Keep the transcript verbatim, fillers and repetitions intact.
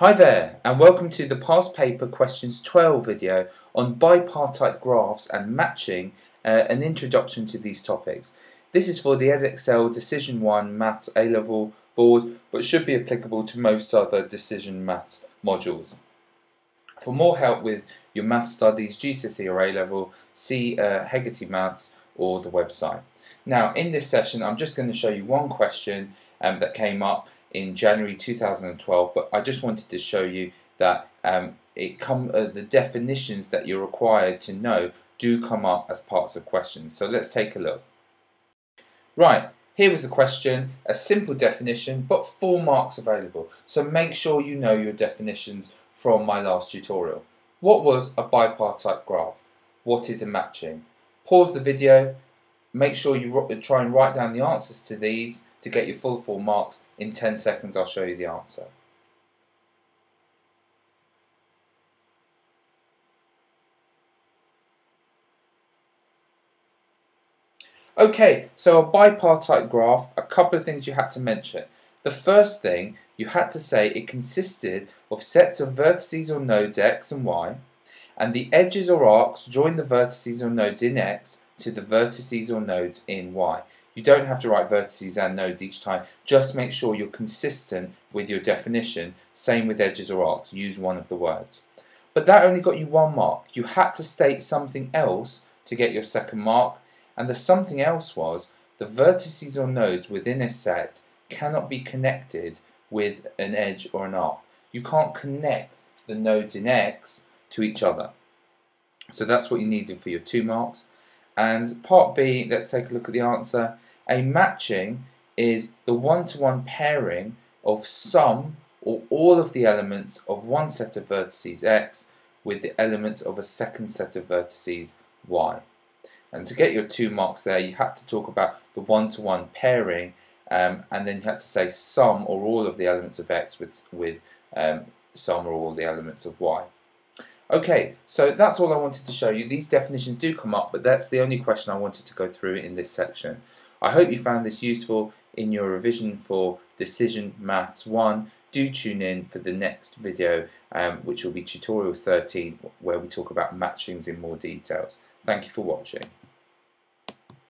Hi there, and welcome to the past paper questions twelve video on bipartite graphs and matching, uh, an introduction to these topics. This is for the Edexcel Decision one Maths A-Level board, but should be applicable to most other Decision Maths modules. For more help with your maths studies, G C S E or A-Level, see uh, Hegarty Maths or the website. Now, in this session, I'm just going to show you one question um, that came up in January two thousand twelve, but I just wanted to show you that um, it come uh, the definitions that you're required to know do come up as parts of questions. So let's take a look. Right, here was the question, a simple definition, but four marks available. So make sure you know your definitions from my last tutorial. What was a bipartite graph? What is a matching? Pause the video, make sure you try and write down the answers to these to get your full four marks. In ten seconds I'll show you the answer. Okay, so a bipartite graph, a couple of things you had to mention. The first thing you had to say it consisted of sets of vertices or nodes x and y, and the edges or arcs join the vertices or nodes in x to the vertices or nodes in y. You don't have to write vertices and nodes each time, just make sure you're consistent with your definition, same with edges or arcs, use one of the words. But that only got you one mark, you had to state something else to get your second mark, and the something else was the vertices or nodes within a set cannot be connected with an edge or an arc. You can't connect the nodes in X to each other. So that's what you needed for your two marks. And part B, let's take a look at the answer. A matching is the one-to-one pairing of some or all of the elements of one set of vertices X with the elements of a second set of vertices Y. And to get your two marks there, you had to talk about the one-to-one pairing, um, and then you had to say some or all of the elements of X with, with um, some or all the elements of Y. Okay, so that's all I wanted to show you. These definitions do come up, but that's the only question I wanted to go through in this section. I hope you found this useful in your revision for Decision Maths one. Do tune in for the next video, um, which will be Tutorial thirteen, where we talk about matchings in more details. Thank you for watching.